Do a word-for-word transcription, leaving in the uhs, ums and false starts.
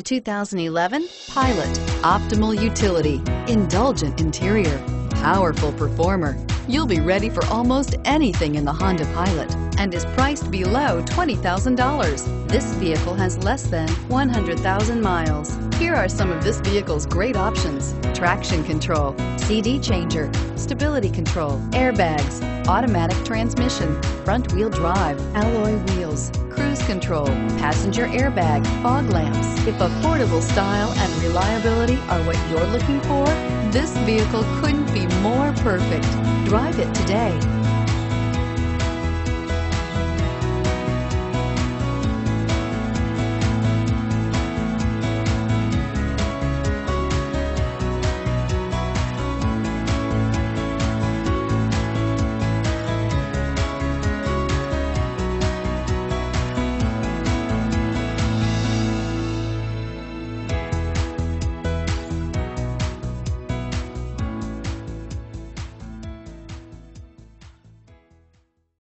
The two thousand eleven Pilot. Optimal utility, indulgent interior, powerful performer. You'll be ready for almost anything in the Honda Pilot and is priced below twenty thousand dollars. This vehicle has less than one hundred thousand miles. Here are some of this vehicle's great options: traction control, C D changer, stability control, airbags, automatic transmission, front wheel drive, alloy wheels, cruise control, passenger airbag, fog lamps. If affordable style and reliability are what you're looking for, this vehicle couldn't be more perfect. Drive it today.